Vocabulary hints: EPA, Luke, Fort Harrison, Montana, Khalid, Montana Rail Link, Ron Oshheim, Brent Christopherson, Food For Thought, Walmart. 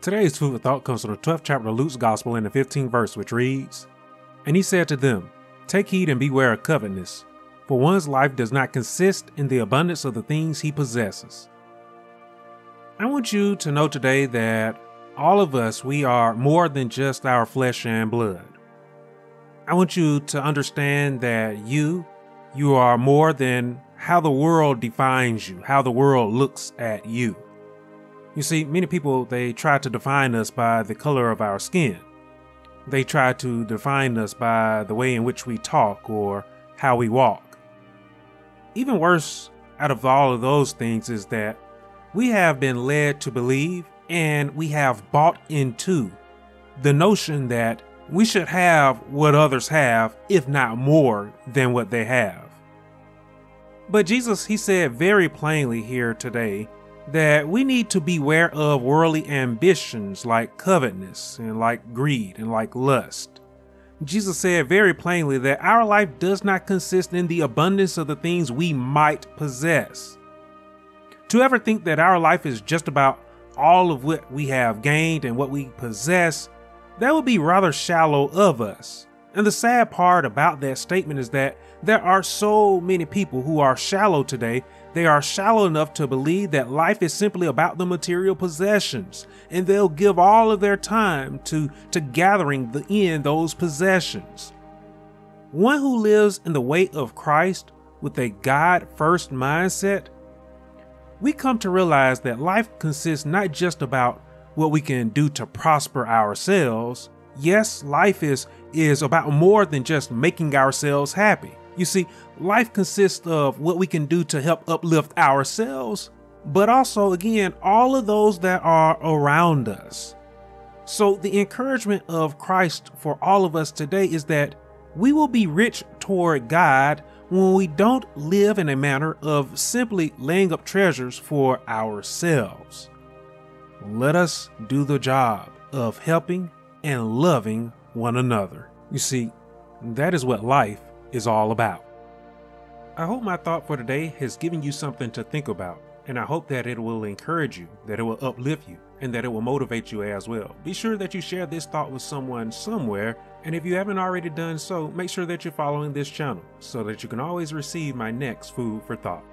Today's Food For Thought comes from the 12th chapter of Luke's Gospel in the 15th verse, which reads, "And he said to them, take heed and beware of covetousness, for one's life does not consist in the abundance of the things he possesses." I want you to know today that all of us, we are more than just our flesh and blood. I want you to understand that you are more than how the world defines you, how the world looks at you. You see, many people, they try to define us by the color of our skin. They try to define us by the way in which we talk or how we walk. Even worse out of all of those things is that we have been led to believe and we have bought into the notion that we should have what others have, if not more than what they have. But Jesus, he said very plainly here today that we need to beware of worldly ambitions like covetousness and like greed and like lust. Jesus said very plainly that our life does not consist in the abundance of the things we might possess. To ever think that our life is just about all of what we have gained and what we possess, that would be rather shallow of us. And the sad part about that statement is that there are so many people who are shallow today. They are shallow enough to believe that life is simply about the material possessions, and they'll give all of their time to gathering in those possessions. One who lives in the way of Christ with a God-first mindset, we come to realize that life consists not just about what we can do to prosper ourselves. Yes, life is about more than just making ourselves happy. You see, life consists of what we can do to help uplift ourselves, but also, again, all of those that are around us. So the encouragement of Christ for all of us today is that we will be rich toward God when we don't live in a manner of simply laying up treasures for ourselves. Let us do the job of helping and loving one another. You see, that is what life is all about. I hope my thought for today has given you something to think about, and I hope that it will encourage you, that it will uplift you, and that it will motivate you as well. Be sure that you share this thought with someone somewhere, and if you haven't already done so, make sure that you're following this channel so that you can always receive my next Food for Thought.